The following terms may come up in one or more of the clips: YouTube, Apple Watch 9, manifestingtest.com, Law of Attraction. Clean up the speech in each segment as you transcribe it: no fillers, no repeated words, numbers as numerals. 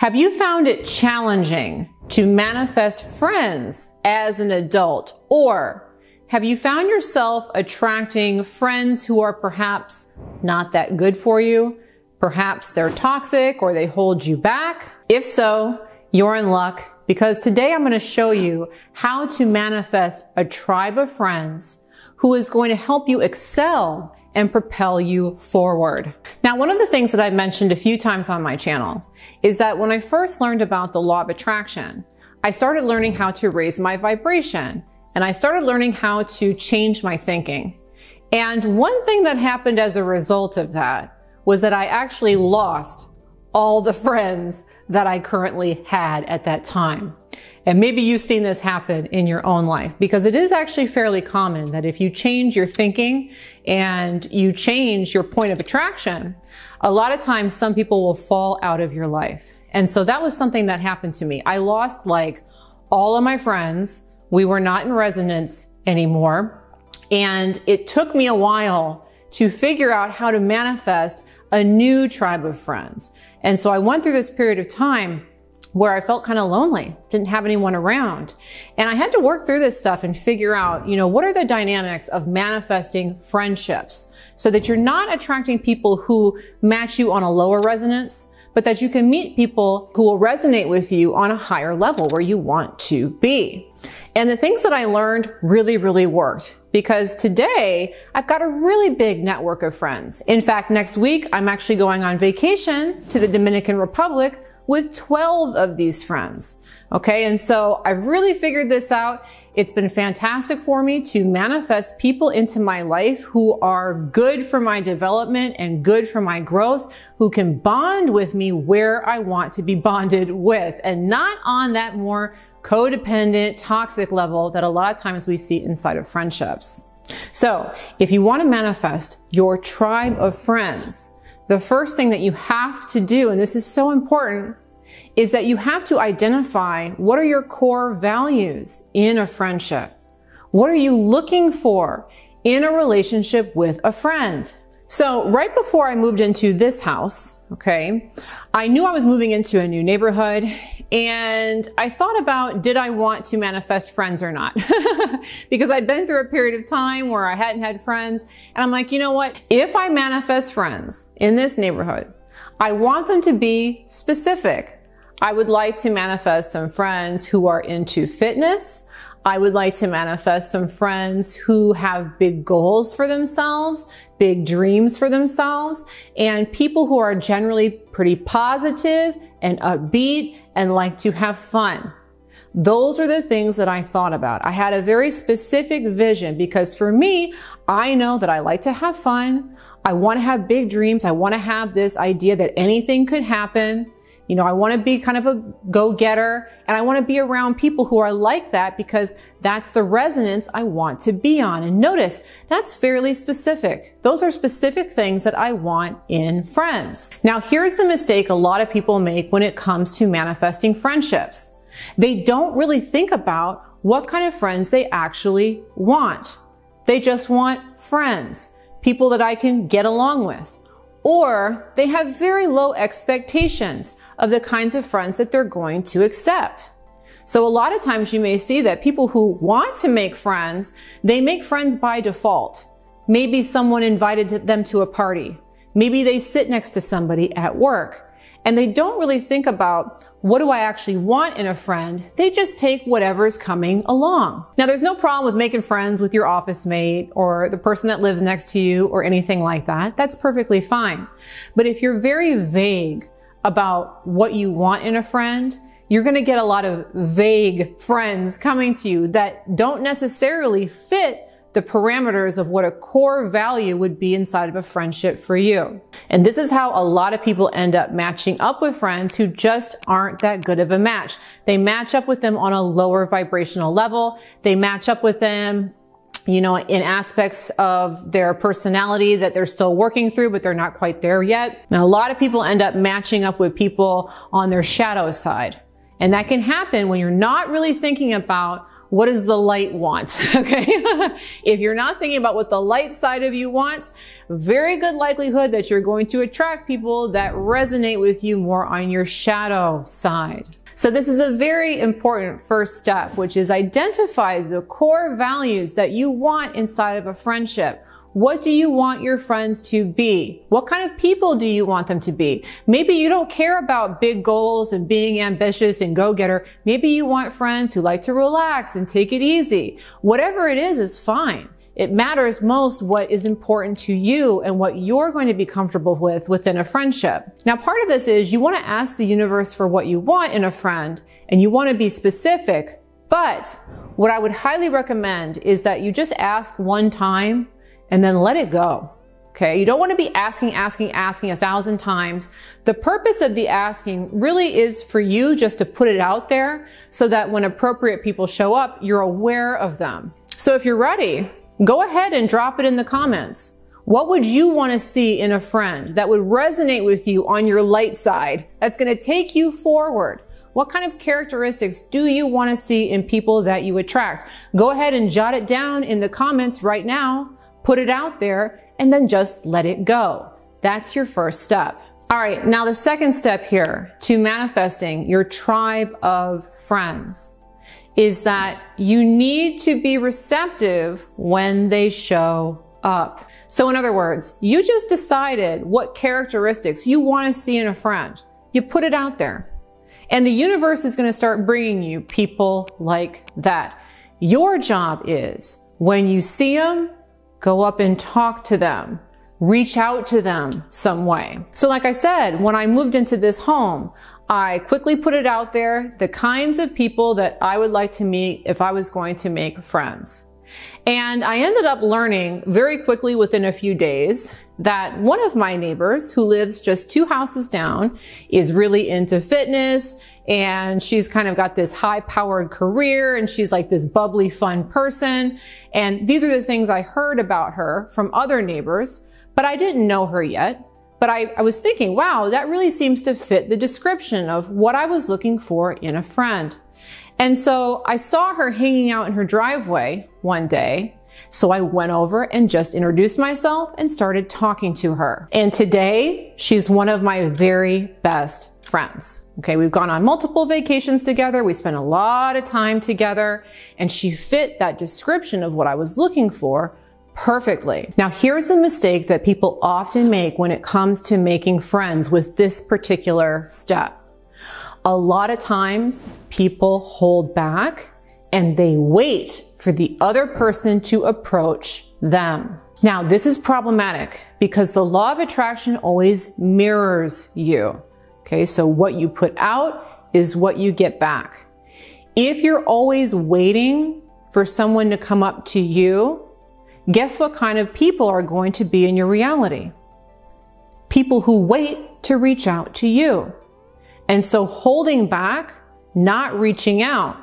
Have you found it challenging to manifest friends as an adult? Or have you found yourself attracting friends who are perhaps not that good for you? Perhaps they're toxic or they hold you back? If so, you're in luck, because today I'm going to show you how to manifest a tribe of friends who is going to help you excel and propel you forward. Now, one of the things that I've mentioned a few times on my channel is that when I first learned about the law of attraction, I started learning how to raise my vibration and I started learning how to change my thinking. And one thing that happened as a result of that was that I actually lost all the friends that I currently had at that time. And maybe you've seen this happen in your own life, because it is actually fairly common that if you change your thinking and you change your point of attraction, a lot of times some people will fall out of your life. And so that was something that happened to me. I lost like all of my friends. We were not in resonance anymore. And it took me a while to figure out how to manifest a new tribe of friends. And so I went through this period of time where I felt kind of lonely, didn't have anyone around. And I had to work through this stuff and figure out, you know, what are the dynamics of manifesting friendships so that you're not attracting people who match you on a lower resonance, but that you can meet people who will resonate with you on a higher level where you want to be. And the things that I learned really, really worked, because today I've got a really big network of friends. In fact, next week, I'm actually going on vacation to the Dominican Republic with 12 of these friends. Okay. And so I've really figured this out. It's been fantastic for me to manifest people into my life who are good for my development and good for my growth, who can bond with me where I want to be bonded with, and not on that more codependent, toxic level that a lot of times we see inside of friendships. So if you want to manifest your tribe of friends, the first thing that you have to do, and this is so important, is that you have to identify what are your core values in a friendship. What are you looking for in a relationship with a friend? So right before I moved into this house, okay, I knew I was moving into a new neighborhood, and I thought about, did I want to manifest friends or not? Because I'd been through a period of time where I hadn't had friends, and I'm like, you know what? If I manifest friends in this neighborhood, I want them to be specific. I would like to manifest some friends who are into fitness. I would like to manifest some friends who have big goals for themselves, big dreams for themselves, and people who are generally pretty positive and upbeat and like to have fun. Those are the things that I thought about. I had a very specific vision, because for me, I know that I like to have fun. I want to have big dreams. I want to have this idea that anything could happen. You know, I want to be kind of a go-getter, and I want to be around people who are like that, because that's the resonance I want to be on. And notice, that's fairly specific. Those are specific things that I want in friends. Now, here's the mistake a lot of people make when it comes to manifesting friendships. They don't really think about what kind of friends they actually want. They just want friends, people that I can get along with. Or they have very low expectations of the kinds of friends that they're going to accept. So a lot of times you may see that people who want to make friends, they make friends by default. Maybe someone invited them to a party. Maybe they sit next to somebody at work. And they don't really think about, what do I actually want in a friend? They just take whatever's coming along. Now, there's no problem with making friends with your office mate or the person that lives next to you or anything like that. That's perfectly fine. But if you're very vague about what you want in a friend, you're going to get a lot of vague friends coming to you that don't necessarily fit the parameters of what a core value would be inside of a friendship for you. And this is how a lot of people end up matching up with friends who just aren't that good of a match. They match up with them on a lower vibrational level. They match up with them, you know, in aspects of their personality that they're still working through, but they're not quite there yet. Now, a lot of people end up matching up with people on their shadow side. And that can happen when you're not really thinking about what does the light want, okay? If you're not thinking about what the light side of you wants, very good likelihood that you're going to attract people that resonate with you more on your shadow side. So this is a very important first step, which is identify the core values that you want inside of a friendship. What do you want your friends to be? What kind of people do you want them to be? Maybe you don't care about big goals and being ambitious and go-getter. Maybe you want friends who like to relax and take it easy. Whatever it is fine. It matters most what is important to you and what you're going to be comfortable with within a friendship. Now, part of this is you want to ask the universe for what you want in a friend, and you want to be specific. But what I would highly recommend is that you just ask one time, and then let it go, okay? You don't want to be asking 1,000 times. The purpose of the asking really is for you just to put it out there so that when appropriate people show up, you're aware of them. So if you're ready, go ahead and drop it in the comments. What would you want to see in a friend that would resonate with you on your light side, that's going to take you forward? What kind of characteristics do you want to see in people that you attract? Go ahead and jot it down in the comments right now. Put it out there, and then just let it go. That's your first step. All right, now the second step here to manifesting your tribe of friends is that you need to be receptive when they show up. So in other words, you just decided what characteristics you want to see in a friend. You put it out there, and the universe is going to start bringing you people like that. Your job is, when you see them, go up and talk to them, reach out to them some way. So like I said, when I moved into this home, I quickly put it out there, the kinds of people that I would like to meet if I was going to make friends. And I ended up learning very quickly within a few days that one of my neighbors, who lives just 2 houses down, is really into fitness, and she's kind of got this high-powered career, and she's like this bubbly, fun person. And these are the things I heard about her from other neighbors, but I didn't know her yet. But I was thinking, wow, that really seems to fit the description of what I was looking for in a friend. And so I saw her hanging out in her driveway one day. So I went over and just introduced myself and started talking to her. And today, she's one of my very best friends. Okay, we've gone on multiple vacations together. We spent a lot of time together, and she fit that description of what I was looking for perfectly. Now, here's the mistake that people often make when it comes to making friends with this particular step. A lot of times people hold back and they wait for the other person to approach them. Now, this is problematic because the law of attraction always mirrors you. Okay, so what you put out is what you get back. If you're always waiting for someone to come up to you, guess what kind of people are going to be in your reality? People who wait to reach out to you. And so holding back, not reaching out,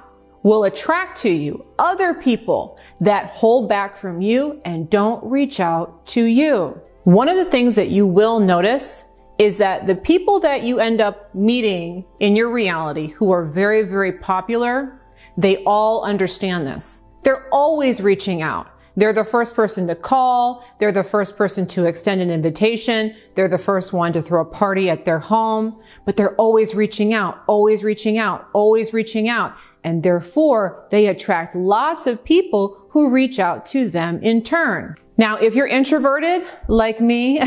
will attract to you other people that hold back from you and don't reach out to you. One of the things that you will notice is that the people that you end up meeting in your reality who are very, very popular, they all understand this. They're always reaching out. They're the first person to call. They're the first person to extend an invitation. They're the first one to throw a party at their home, but they're always reaching out, always reaching out, always reaching out. And therefore, they attract lots of people who reach out to them in turn. Now, if you're introverted like me,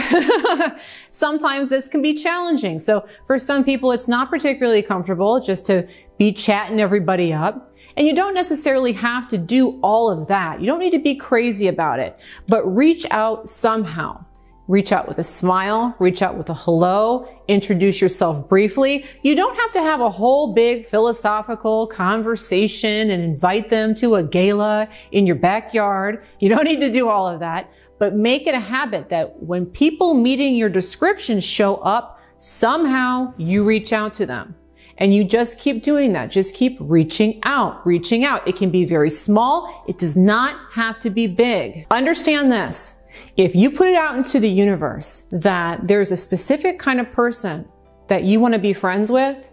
sometimes this can be challenging. So for some people, it's not particularly comfortable just to be chatting everybody up. And you don't necessarily have to do all of that. You don't need to be crazy about it, but reach out somehow. Reach out with a smile, reach out with a hello, introduce yourself briefly. You don't have to have a whole big philosophical conversation and invite them to a gala in your backyard. You don't need to do all of that, but make it a habit that when people meeting your description show up, somehow you reach out to them. And you just keep doing that. Just keep reaching out, reaching out. It can be very small. It does not have to be big. Understand this. If you put it out into the universe that there's a specific kind of person that you want to be friends with,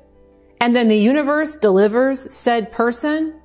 and then the universe delivers said person,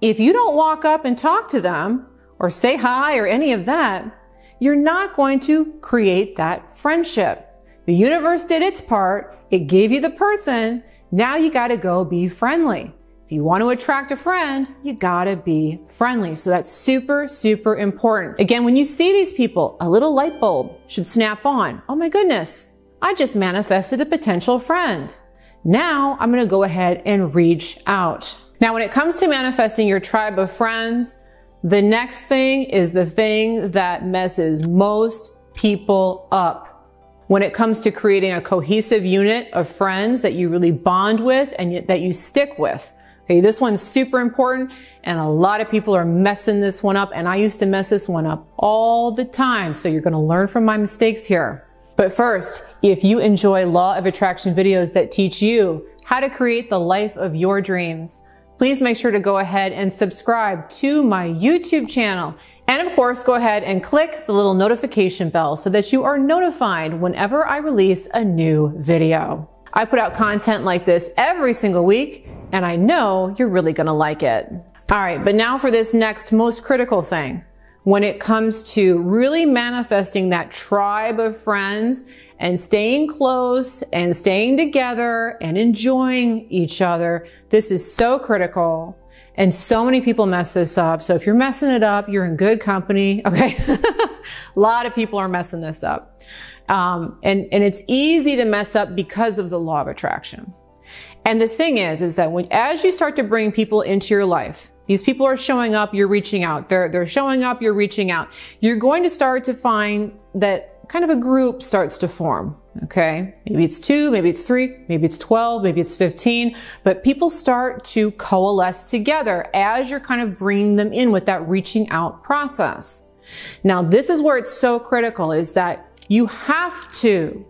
if you don't walk up and talk to them or say hi or any of that, you're not going to create that friendship. The universe did its part. It gave you the person. Now you got to go be friendly. If you want to attract a friend, you got to be friendly. So that's super, super important. Again, when you see these people, a little light bulb should snap on. Oh my goodness, I just manifested a potential friend. Now I'm going to go ahead and reach out. Now, when it comes to manifesting your tribe of friends, the next thing is the thing that messes most people up. When it comes to creating a cohesive unit of friends that you really bond with and that you stick with. Okay, this one's super important and a lot of people are messing this one up, and I used to mess this one up all the time. So you're going to learn from my mistakes here. But first, if you enjoy Law of Attraction videos that teach you how to create the life of your dreams, please make sure to go ahead and subscribe to my YouTube channel. And of course, go ahead and click the little notification bell so that you are notified whenever I release a new video. I put out content like this every single week, and I know you're really gonna like it. All right, but now for this next most critical thing. When it comes to really manifesting that tribe of friends and staying close and staying together and enjoying each other, this is so critical. And so many people mess this up. So if you're messing it up, you're in good company. Okay. A lot of people are messing this up. And it's easy to mess up because of the law of attraction. And the thing is that as you start to bring people into your life, these people are showing up, you're reaching out. They're showing up, you're reaching out. You're going to start to find that kind of a group starts to form. Okay. Maybe it's 2, maybe it's 3, maybe it's 12, maybe it's 15, but people start to coalesce together as you're kind of bringing them in with that reaching out process. Now, this is where it's so critical, is that you have to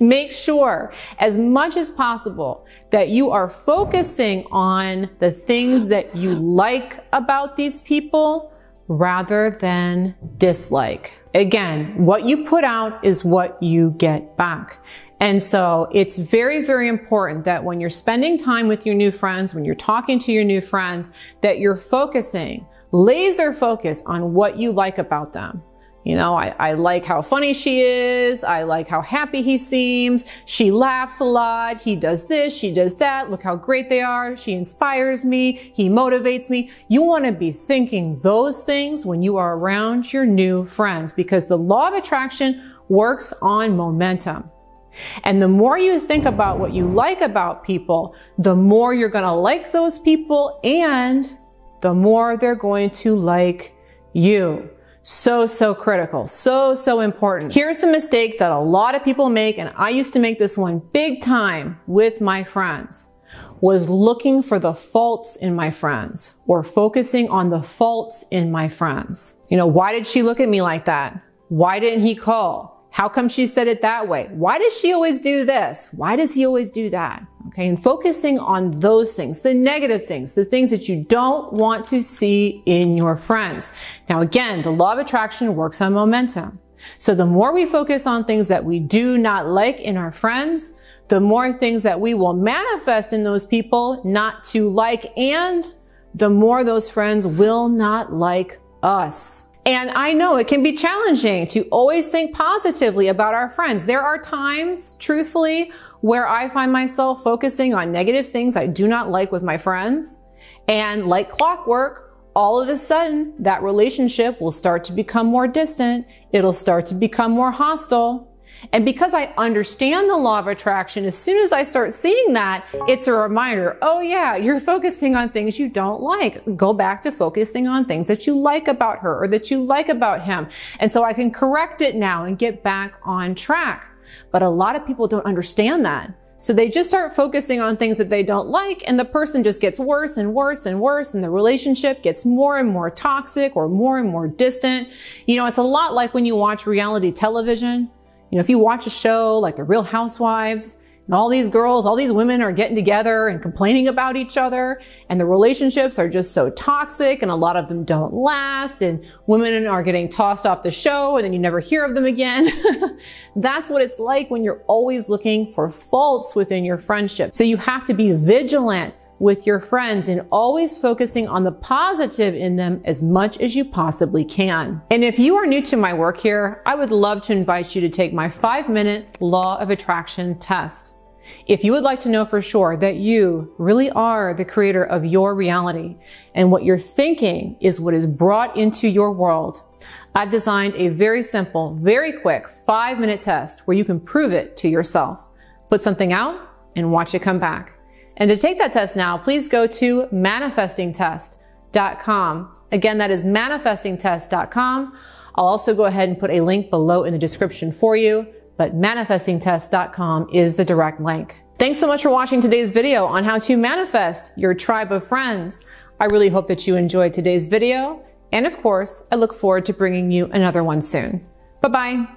make sure as much as possible that you are focusing on the things that you like about these people rather than dislike. Again, what you put out is what you get back. And so it's very, very important that when you're spending time with your new friends, when you're talking to your new friends, that you're focusing, laser focus on what you like about them. You know, I like how funny she is. I like how happy he seems. She laughs a lot. He does this, she does that. Look how great they are. She inspires me. He motivates me. You want to be thinking those things when you are around your new friends, because the law of attraction works on momentum. And the more you think about what you like about people, the more you're going to like those people and the more they're going to like you. So, so critical. So, so important. Here's the mistake that a lot of people make, and I used to make this one big time with my friends, was looking for the faults in my friends or focusing on the faults in my friends. You know, why did she look at me like that? Why didn't he call? How come she said it that way? Why does she always do this? Why does he always do that? Okay. And focusing on those things, the negative things, the things that you don't want to see in your friends. Now, again, the law of attraction works on momentum. So the more we focus on things that we do not like in our friends, the more things that we will manifest in those people not to like, and the more those friends will not like us. And I know it can be challenging to always think positively about our friends. There are times, truthfully, where I find myself focusing on negative things I do not like with my friends. And like clockwork, all of a sudden, that relationship will start to become more distant. It'll start to become more hostile. And because I understand the law of attraction, as soon as I start seeing that, it's a reminder, oh yeah, you're focusing on things you don't like. Go back to focusing on things that you like about her or that you like about him. And so I can correct it now and get back on track. But a lot of people don't understand that. So they just start focusing on things that they don't like, and the person just gets worse and worse and worse, and the relationship gets more and more toxic or more and more distant. You know, it's a lot like when you watch reality television. You know, if you watch a show like The Real Housewives And all these girls, all these women are getting together and complaining about each other, and the relationships are just so toxic, and a lot of them don't last, and women are getting tossed off the show, and then you never hear of them again. That's what it's like when you're always looking for faults within your friendship. So you have to be vigilant with your friends and always focusing on the positive in them as much as you possibly can. And if you are new to my work here, I would love to invite you to take my 5-minute Law of Attraction test. If you would like to know for sure that you really are the creator of your reality and what you're thinking is what is brought into your world, I've designed a very simple, very quick 5-minute test where you can prove it to yourself. Put something out and watch it come back. And to take that test now, please go to manifestingtest.com. Again, that is manifestingtest.com. I'll also go ahead and put a link below in the description for you, but manifestingtest.com is the direct link. Thanks so much for watching today's video on how to manifest your tribe of friends. I really hope that you enjoyed today's video. And of course, I look forward to bringing you another one soon. Bye-bye.